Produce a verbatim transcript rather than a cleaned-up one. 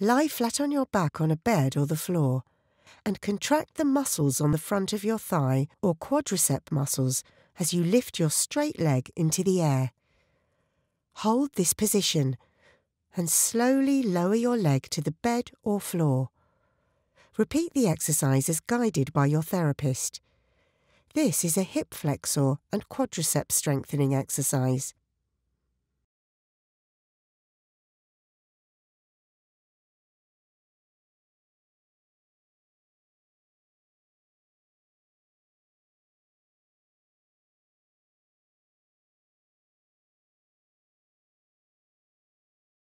Lie flat on your back on a bed or the floor and contract the muscles on the front of your thigh or quadricep muscles as you lift your straight leg into the air. Hold this position and slowly lower your leg to the bed or floor. Repeat the exercise as guided by your therapist. This is a hip flexor and quadricep strengthening exercise.